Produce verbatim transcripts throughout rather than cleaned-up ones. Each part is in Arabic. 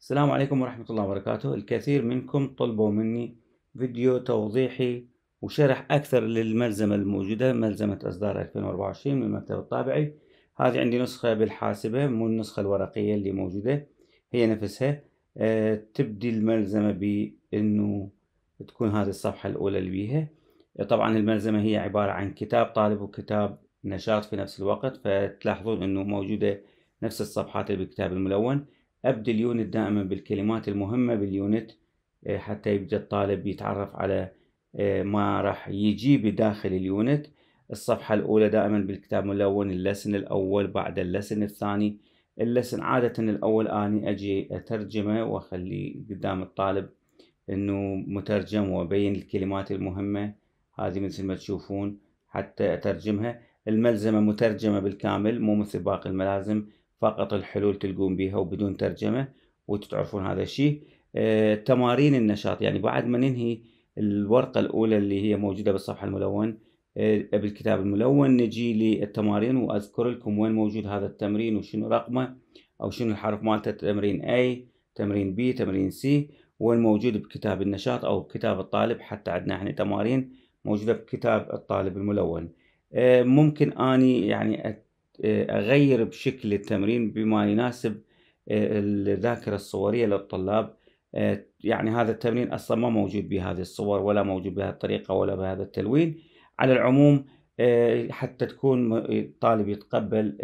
السلام عليكم ورحمة الله وبركاته. الكثير منكم طلبوا مني فيديو توضيحي وشرح أكثر للملزمة الموجودة، ملزمة إصدار ألفين وأربعة وعشرين من المكتب الطابعي. هذه عندي نسخة بالحاسبة، مو النسخة الورقية اللي موجودة، هي نفسها. أه تبدي الملزمة بأنه تكون هذه الصفحة الأولى اللي بيها. طبعا الملزمة هي عبارة عن كتاب طالب وكتاب نشاط في نفس الوقت، فتلاحظون أنه موجودة نفس الصفحات اللي بالكتاب الملون. أبدي اليونت دائما بالكلمات المهمة باليونت حتى يبدأ الطالب يتعرف على ما راح يجي بداخل اليونت. الصفحة الأولى دائما بالكتاب ملون، اللسن الأول بعد اللسن الثاني. اللسن عادة الأول أني أجي أترجمه وأخلي قدام الطالب أنه مترجم وأبين الكلمات المهمة هذه مثل ما تشوفون حتى أترجمها. الملزمة مترجمة بالكامل، مو مثل باقي الملازم فقط الحلول تلقون بها وبدون ترجمة، وتتعرفون هذا الشيء. آه، تمارين النشاط، يعني بعد ما ننهي الورقة الأولى اللي هي موجودة بالصفحة الملون آه، بالكتاب الملون، نجي للتمارين وأذكر لكم وين موجود هذا التمرين وشنو رقمه أو شنو الحرف مالته. تمرين A، تمرين B، تمرين C، وين موجود بكتاب النشاط أو بكتاب الطالب. حتى عندنا احنا تمارين موجودة بكتاب الطالب الملون. آه، ممكن أني يعني أت أغير بشكل التمرين بما يناسب الذاكرة الصورية للطلاب. يعني هذا التمرين أصلا ما موجود بهذه الصور ولا موجود بهذه الطريقة ولا بهذا التلوين. على العموم حتى تكون الطالب يتقبل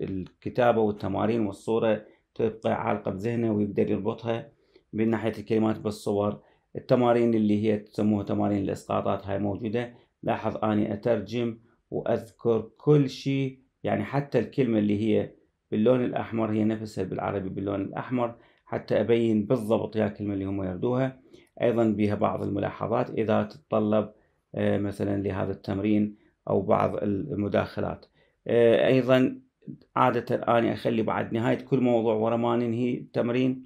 الكتابة والتمارين والصورة تبقى عالقة بذهنه ويقدر يربطها من ناحية الكلمات بالصور. التمارين اللي هي تسموها تمارين الإسقاطات هاي موجودة. لاحظ أني أترجم وأذكر كل شيء، يعني حتى الكلمة اللي هي باللون الأحمر هي نفسها بالعربي باللون الأحمر حتى أبين بالضبط يا الكلمة اللي هم يردوها. أيضا بها بعض الملاحظات إذا تتطلب مثلا لهذا التمرين أو بعض المداخلات. أيضا عادة أني أخلي بعد نهاية كل موضوع ورا ما ننهي التمرين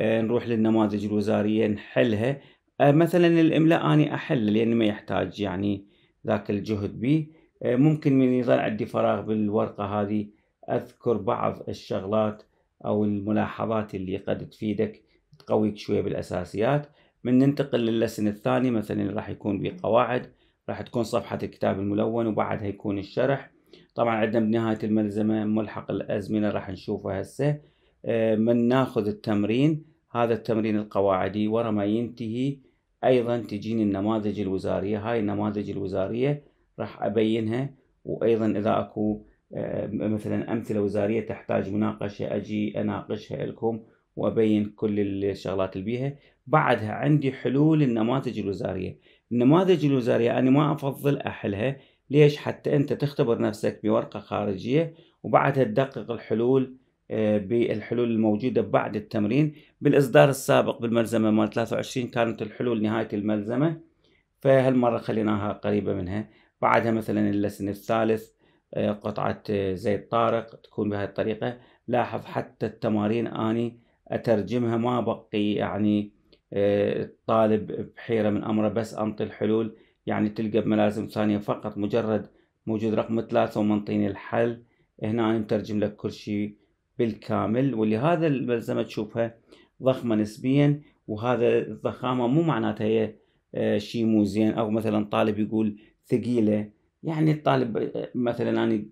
نروح للنماذج الوزارية نحلها. مثلا الإملاء أني أحل لأن ما يحتاج يعني ذاك الجهد به. ممكن من يظل عندي فراغ بالورقة هذه أذكر بعض الشغلات أو الملاحظات اللي قد تفيدك تقويك شوية بالأساسيات. من ننتقل لللسن الثاني مثلا راح يكون بقواعد، راح تكون صفحة الكتاب الملون وبعدها يكون الشرح. طبعا عندنا بنهاية الملزمة ملحق الأزمنة راح نشوفها هسه. من ناخذ التمرين هذا التمرين القواعدي ورا ما ينتهي أيضا تجيني النماذج الوزارية. هاي النماذج الوزارية راح أبينها، وأيضا إذا أكو مثلا أمثلة وزارية تحتاج مناقشة أجي أناقشها لكم وأبين كل الشغلات اللي بيها. بعدها عندي حلول النماذج الوزارية. النماذج الوزارية أنا ما أفضل أحلها، ليش؟ حتى أنت تختبر نفسك بورقة خارجية وبعدها تدقق الحلول بالحلول الموجودة بعد التمرين. بالإصدار السابق بالملزمة مال ثلاثة وعشرين كانت الحلول نهاية الملزمة، فهالمرة خليناها قريبة منها. بعدها مثلا اللسن الثالث قطعة زيت طارق تكون بهذه الطريقة. لاحظ حتى التمارين أني أترجمها، ما بقي يعني الطالب بحيرة من أمره بس أنطي الحلول. يعني تلقى بملازم ثانية فقط مجرد موجود رقم ثلاثة ومنطيني الحل، هنا أنا مترجم لك كل شيء بالكامل. ولهذا الملزمة تشوفها ضخمة نسبيا، وهذا الضخامة مو معناتها هي شيء مو زين أو مثلا طالب يقول ثقيلة. يعني الطالب مثلا أنا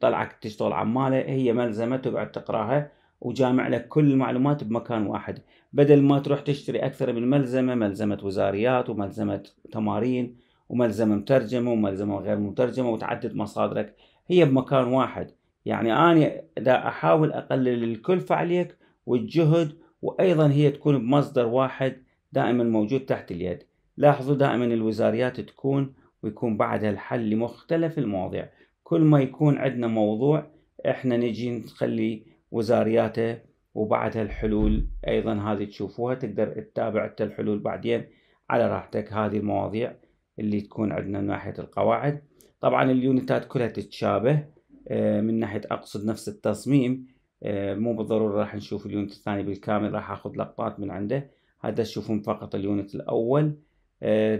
طلعك تشتغل عمالة، هي ملزمة تقعد تقراها وجامع لك كل المعلومات بمكان واحد، بدل ما تروح تشتري أكثر من ملزمة، ملزمة وزاريات وملزمة تمارين وملزمة مترجمة وملزمة غير مترجمة وتعدد مصادرك، هي بمكان واحد. يعني أنا دا أحاول أقلل الكلفة عليك والجهد، وأيضا هي تكون بمصدر واحد دائما موجود تحت اليد. لاحظوا دائما الوزاريات تكون ويكون بعدها الحل لمختلف المواضيع. كل ما يكون عندنا موضوع احنا نجي نخلي وزارياته وبعدها الحلول. ايضا هذه تشوفوها تقدر تتابع حتى الحلول بعدين على راحتك. هذه المواضيع اللي تكون عندنا من ناحيه القواعد. طبعا اليونتات كلها تتشابه من ناحيه اقصد نفس التصميم، مو بالضروره راح نشوف اليونت الثاني بالكامل، راح اخذ لقطات من عنده. هذا تشوفون فقط اليونت الاول.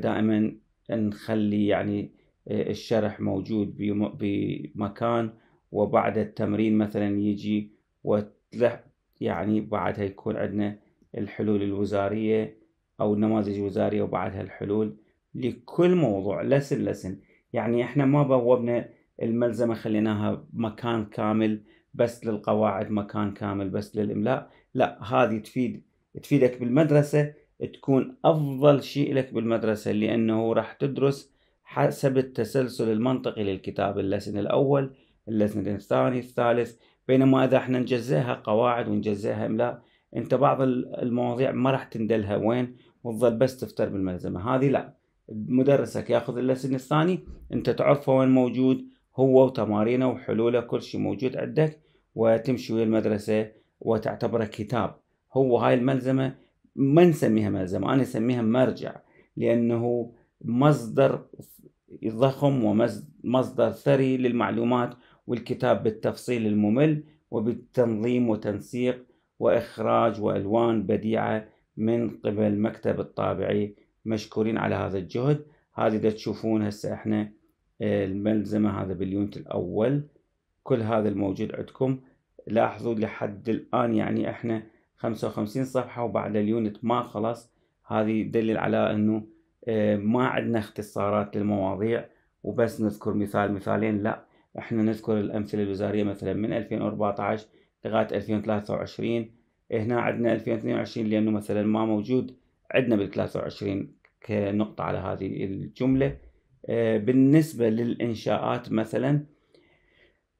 دائما نخلي يعني الشرح موجود بمكان وبعد التمرين مثلا يجي وتلح يعني بعدها يكون عندنا الحلول الوزارية أو النماذج الوزارية وبعدها الحلول لكل موضوع لسن لسن. يعني احنا ما بوبنا الملزمة خليناها مكان كامل بس للقواعد، مكان كامل بس للإملاء، لا هذه تفيد تفيدك بالمدرسة، تكون أفضل شيء لك بالمدرسة، لأنه راح تدرس حسب التسلسل المنطقي للكتاب، اللسن الأول، اللسن الثاني، الثالث. بينما إذا احنا نجزئها قواعد ونجزئها إملاء، أنت بعض المواضيع ما راح تندلها وين وتظل بس تفتر بالملزمة. هذه لا، مدرسك ياخذ اللسن الثاني، أنت تعرفه وين موجود هو وتمارينه وحلوله، كل شيء موجود عندك، وتمشي ويا المدرسة وتعتبره كتاب. هو هاي الملزمة ما نسميها ملزمة، أنا أسميها مرجع، لأنه مصدر ضخم ومصدر ثري للمعلومات، والكتاب بالتفصيل الممل وبالتنظيم وتنسيق وإخراج وألوان بديعة من قبل المكتب الطابعي. مشكورين على هذا الجهد. هذه دا تشوفون هسه احنا الملزمة، هذا باليونت الأول، كل هذا الموجود عندكم. لاحظوا لحد الآن يعني احنا خمسة وخمسين صفحة وبعد اليونت ما خلص، هذه يدلل على انه ما عندنا اختصارات للمواضيع وبس نذكر مثال مثالين، لا احنا نذكر الأمثلة الوزارية مثلا من ألفين وأربعة عشر لغاية ألفين وثلاثة وعشرين. هنا عندنا ألفين واثنين وعشرين لأنه مثلا ما موجود عندنا بال ثلاثة وعشرين كنقطة على هذه الجملة. بالنسبة للإنشاءات مثلا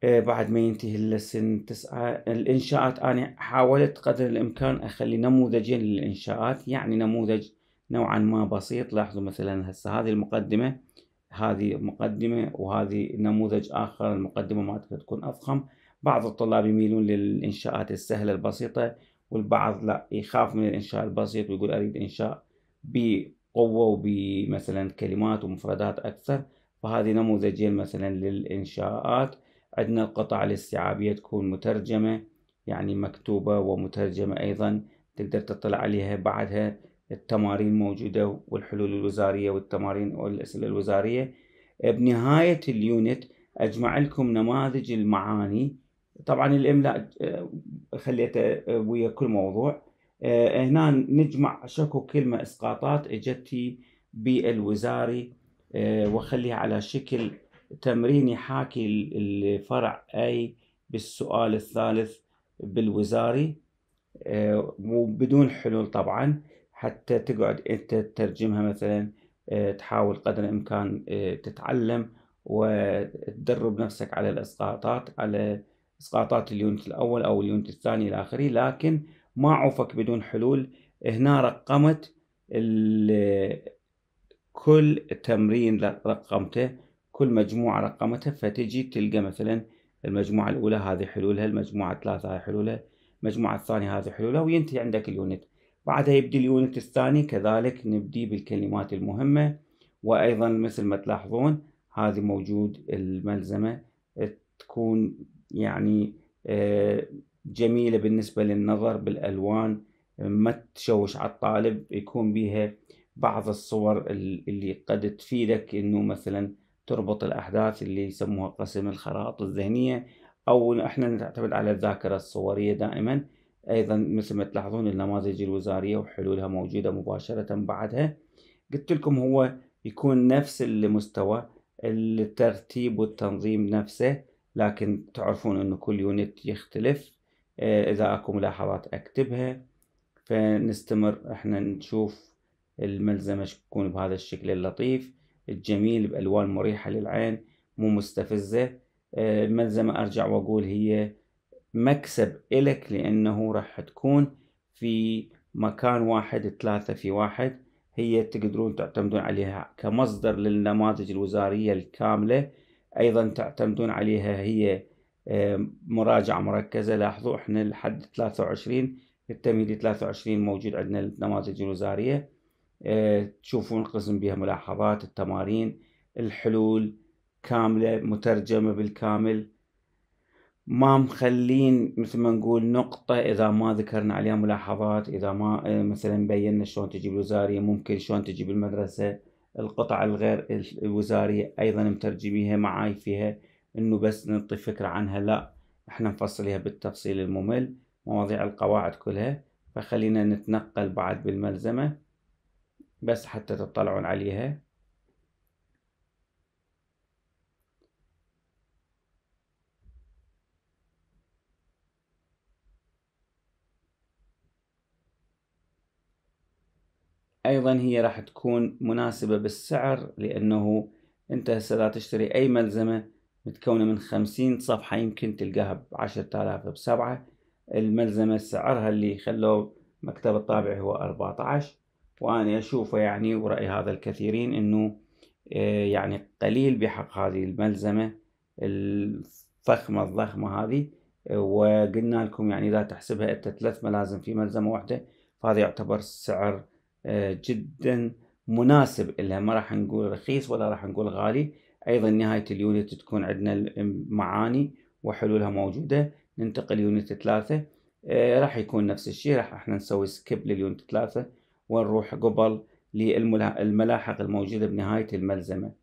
بعد ما ينتهي اللسن تسعة، الإنشاءات أنا حاولت قدر الإمكان أخلي نموذجين للإنشاءات، يعني نموذج نوعا ما بسيط. لاحظوا مثلا هسه هذه المقدمة، هذه مقدمة وهذه نموذج آخر، المقدمة ما تكون أضخم. بعض الطلاب يميلون للإنشاءات السهلة البسيطة، والبعض لا يخاف من الإنشاء البسيط ويقول أريد إنشاء بقوة وبمثلا كلمات ومفردات أكثر. فهذه نموذجين مثلا للإنشاءات. عندنا القطع الاستيعابية تكون مترجمة، يعني مكتوبة ومترجمة أيضا، تقدر تطلع عليها. بعدها التمارين موجودة والحلول الوزارية والتمارين والأسئلة الوزارية. بنهاية اليونت أجمع لكم نماذج المعاني، طبعا الإملاء خليته ويا كل موضوع. هنا نجمع شكو كلمة إسقاطات إجتي بالوزاري، وخليها على شكل تمريني حاكي الفرع أي بالسؤال الثالث بالوزاري وبدون حلول طبعا، حتى تقعد أنت تترجمها مثلا، تحاول قدر الإمكان تتعلم وتدرب نفسك على الإسقاطات، على إسقاطات اليونت الأول أو اليونت الثاني إلى آخره. لكن ما عوفك بدون حلول، هنا رقمت كل تمرين، رقمته كل مجموعة رقمتها، فتجي تلقى مثلا المجموعة الأولى هذه حلولها، المجموعة الثالثة هذه حلولها، المجموعة الثانية هذه حلولها، وينتهي عندك اليونت. بعدها يبدي اليونت الثاني، كذلك نبدي بالكلمات المهمة. وأيضا مثل ما تلاحظون هذه موجود الملزمة، تكون يعني جميلة بالنسبة للنظر بالألوان، ما تشوش على الطالب، يكون بها بعض الصور اللي قد تفيدك، إنه مثلا تربط الأحداث اللي يسموها قسم الخرائط الذهنية، أو إحنا نعتمد على الذاكرة الصورية دائما. أيضا مثل ما تلاحظون النماذج الوزارية وحلولها موجودة مباشرة بعدها. قلت لكم هو يكون نفس المستوى، الترتيب والتنظيم نفسه، لكن تعرفون أنه كل يونت يختلف. إذا أكو ملاحظات أكتبها. فنستمر إحنا نشوف الملزمة تكون بهذا الشكل اللطيف الجميل، بألوان مريحة للعين مو مستفزة. الملزمة أرجع وأقول هي مكسب إلك، لأنه راح تكون في مكان واحد، ثلاثة في واحد، هي تقدرون تعتمدون عليها كمصدر للنماذج الوزارية الكاملة. أيضا تعتمدون عليها هي مراجعة مركزة. لاحظوا إحنا لحد ثلاثة وعشرين، التمهيدي ثلاثة وعشرين موجود عندنا النماذج الوزارية. تشوفون قسم بها ملاحظات، التمارين، الحلول كاملة مترجمة بالكامل، ما مخلين مثل ما نقول نقطة إذا ما ذكرنا عليها ملاحظات، إذا ما مثلا بينا شلون تجي بالوزارية، ممكن شلون تجي بالمدرسة. القطع الغير الوزارية أيضا مترجميها معاي، فيها إنه بس نعطي فكرة عنها، لا إحنا نفصلها بالتفصيل الممل. مواضيع القواعد كلها، فخلينا نتنقل بعد بالملزمة بس حتى تطلعون عليها. ايضا هي راح تكون مناسبة بالسعر، لانه انت هسه لا تشتري اي ملزمة متكونة من خمسين صفحة يمكن تلقاها بعشرة آلاف بسبعة. الملزمة سعرها اللي خلوه مكتب الطابع هو أربعة عشر، وانا اشوفه يعني ورأي هذا الكثيرين انه يعني قليل بحق هذه الملزمة الفخمة الضخمة هذه. وقلنا لكم يعني اذا تحسبها انت ثلاث ملازم في ملزمة واحدة فهذا يعتبر سعر جدا مناسب لها، ما راح نقول رخيص ولا راح نقول غالي. ايضا نهاية اليونت تكون عندنا المعاني وحلولها موجودة. ننتقل يونت ثلاثة، آه راح يكون نفس الشيء، راح احنا نسوي سكيب لليونت ثلاثة ونروح قبل للملاحق الموجودة بنهاية الملزمة.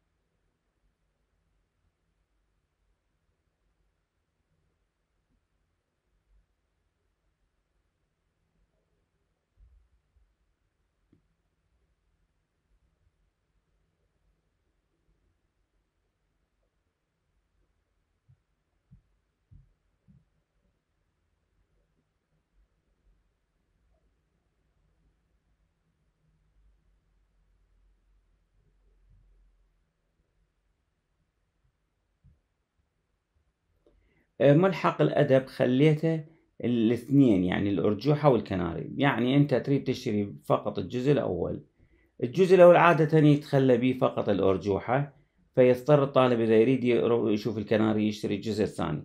ملحق الأدب خليته الاثنين يعني الأرجوحة والكناري، يعني أنت تريد تشتري فقط الجزء الأول. الجزء الأول عادة يتخلى به فقط الأرجوحة، فيضطر الطالب إذا يريد يشوف الكناري يشتري الجزء الثاني.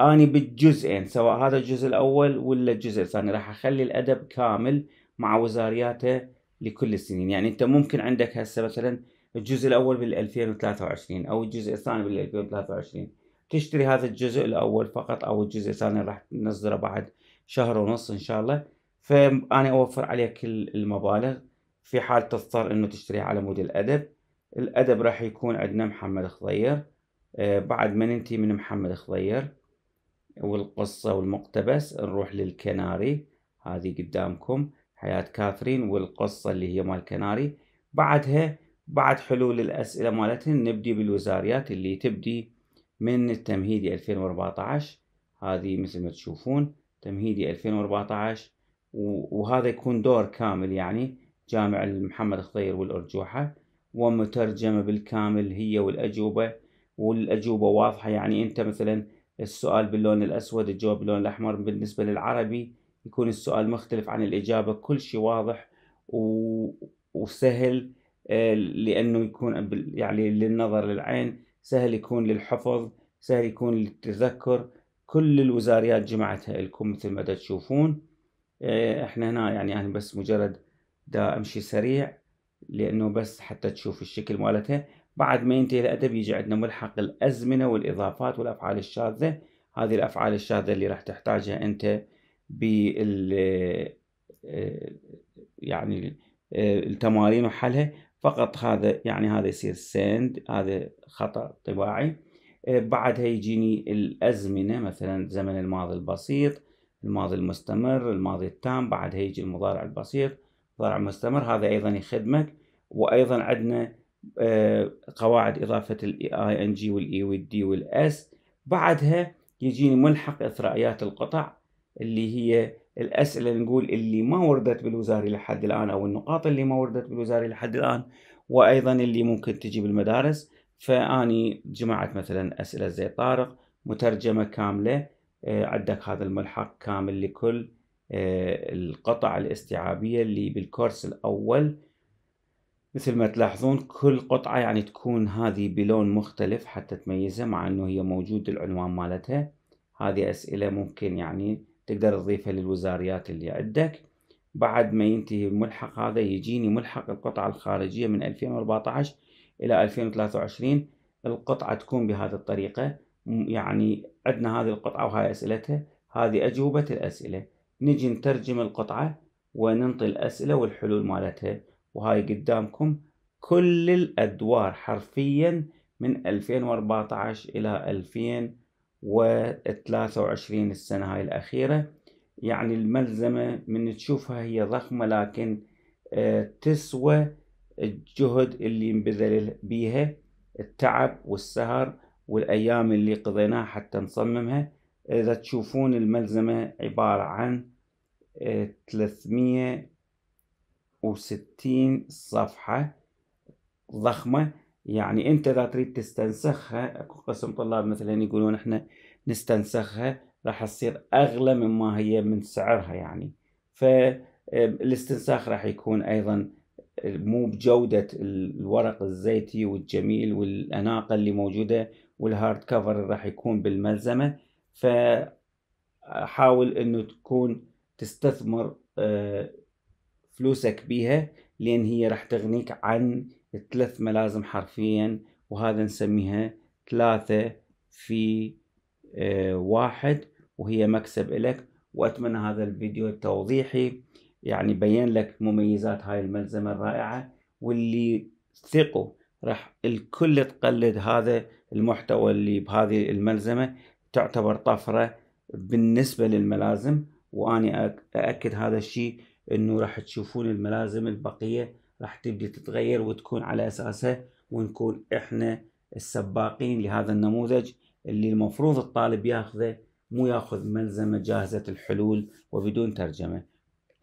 أني بالجزئين سواء هذا الجزء الأول ولا الجزء الثاني راح أخلي الأدب كامل مع وزارياته لكل السنين. يعني أنت ممكن عندك هسه مثلا الجزء الأول بال ألفين وثلاثة وعشرين أو الجزء الثاني بال ألفين وثلاثة وعشرين، تشتري هذا الجزء الأول فقط أو الجزء الثاني راح ننزله بعد شهر ونص إن شاء الله، فأنا أوفر عليك كل المبالغ في حال تضطر إنه تشتريها على مود الأدب. الأدب راح يكون عندنا محمد خضير، آه بعد ما ننتهي من محمد خضير والقصة والمقتبس نروح للكناري، هذه قدامكم حياة كاثرين والقصة اللي هي مال الكناري. بعدها بعد حلول الأسئلة مالتهن نبدي بالوزاريات اللي تبدي من التمهيدي ألفين وأربعة عشر، هذه مثل ما تشوفون تمهيدي ألفين وأربعة عشر، وهذا يكون دور كامل يعني جامع محمد خضير والأرجوحة، ومترجمة بالكامل هي والأجوبة، والأجوبة واضحة. يعني أنت مثلا السؤال باللون الأسود الجواب باللون الأحمر، بالنسبة للعربي يكون السؤال مختلف عن الإجابة، كل شيء واضح وسهل لأنه يكون يعني للنظر للعين، سهل يكون للحفظ، سهل يكون للتذكر. كل الوزاريات جمعتها لكم مثل ما تشوفون. احنا هنا يعني انا يعني بس مجرد دا امشي سريع لانه بس حتى تشوف الشكل مالتها. بعد ما ينتهي الادب يجي عندنا ملحق الازمنه والاضافات والافعال الشاذه. هذه الافعال الشاذه اللي راح تحتاجها انت بال يعني التمارين وحلها فقط. هذا يعني هذا يصير سند، هذا خطأ طباعي. بعدها يجيني الأزمنة مثلا زمن الماضي البسيط، الماضي المستمر، الماضي التام، بعدها يجي المضارع البسيط، المضارع المستمر، هذا أيضا يخدمك. وأيضا عندنا قواعد إضافة ال آي إن جي وال E وال D وال S. بعدها يجيني ملحق إثرائيات القطع اللي هي الأسئلة نقول اللي ما وردت بالوزاري لحد الآن أو النقاط اللي ما وردت بالوزاري لحد الآن، وأيضا اللي ممكن تجي بالمدارس. فأني جمعت مثلا أسئلة زي طارق مترجمة كاملة، عندك هذا الملحق كامل لكل القطع الاستيعابية اللي بالكورس الأول. مثل ما تلاحظون كل قطعة يعني تكون هذه بلون مختلف حتى تميزها مع أنه هي موجود العنوان مالتها. هذه أسئلة ممكن يعني تقدر تضيفها للوزاريات اللي عندك. بعد ما ينتهي الملحق هذا يجيني ملحق القطعة الخارجية من ألفين وأربعة عشر إلى ألفين وثلاثة وعشرين. القطعة تكون بهذه الطريقة، يعني عندنا هذه القطعة وهي أسئلتها، هذه أجوبة الأسئلة. نجي نترجم القطعة وننطي الأسئلة والحلول مالتها، وهاي قدامكم كل الأدوار حرفيا من ألفين وأربعة عشر إلى ألفين وثلاثة وعشرين، السنة هاي الأخيرة. يعني الملزمة من تشوفها هي ضخمة لكن تسوى الجهد اللي نبذل بيها، التعب والسهر والأيام اللي قضيناها حتى نصممها. إذا تشوفون الملزمة عبارة عن ثلاثمئة وستين صفحة ضخمة. يعني أنت إذا تريد تستنسخها، أكو قسم طلاب مثلا يقولون إحنا نستنسخها، راح تصير أغلى مما هي من سعرها يعني، فالاستنساخ راح يكون أيضا مو بجودة الورق الزيتي والجميل والأناقة اللي موجودة والهارد كفر اللي راح يكون بالملزمة. فحاول إنه تكون تستثمر فلوسك بيها، لأن هي راح تغنيك عن ثلاث ملازم حرفيا، وهذا نسميها ثلاثة في واحد، وهي مكسب إلك. وأتمنى هذا الفيديو التوضيحي يعني بين لك مميزات هاي الملزمة الرائعة، واللي ثقوا راح الكل تقلد هذا المحتوى اللي بهذه الملزمة. تعتبر طفرة بالنسبة للملازم، وأنا أأكد هذا الشيء إنه راح تشوفون الملازم البقية راح تبدي تتغير وتكون على أساسها، ونكون إحنا السباقين لهذا النموذج اللي المفروض الطالب ياخذه، مو ياخذ ملزمة جاهزة الحلول وبدون ترجمة.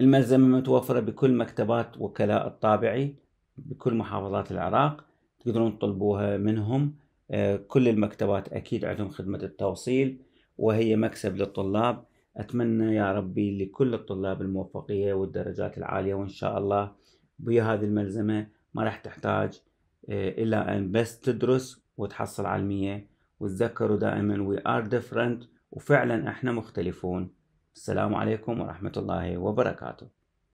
الملزمة متوفرة بكل مكتبات وكلاء الطابعي بكل محافظات العراق، تقدرون تطلبوها منهم. كل المكتبات أكيد عندهم خدمة التوصيل، وهي مكسب للطلاب. أتمنى يا ربي لكل الطلاب الموفقية والدرجات العالية، وإن شاء الله بهذه الملزمة ما راح تحتاج إلا أن بس تدرس وتحصل على المية. وتذكروا دائما we are different، وفعلا احنا مختلفون. السلام عليكم ورحمة الله وبركاته.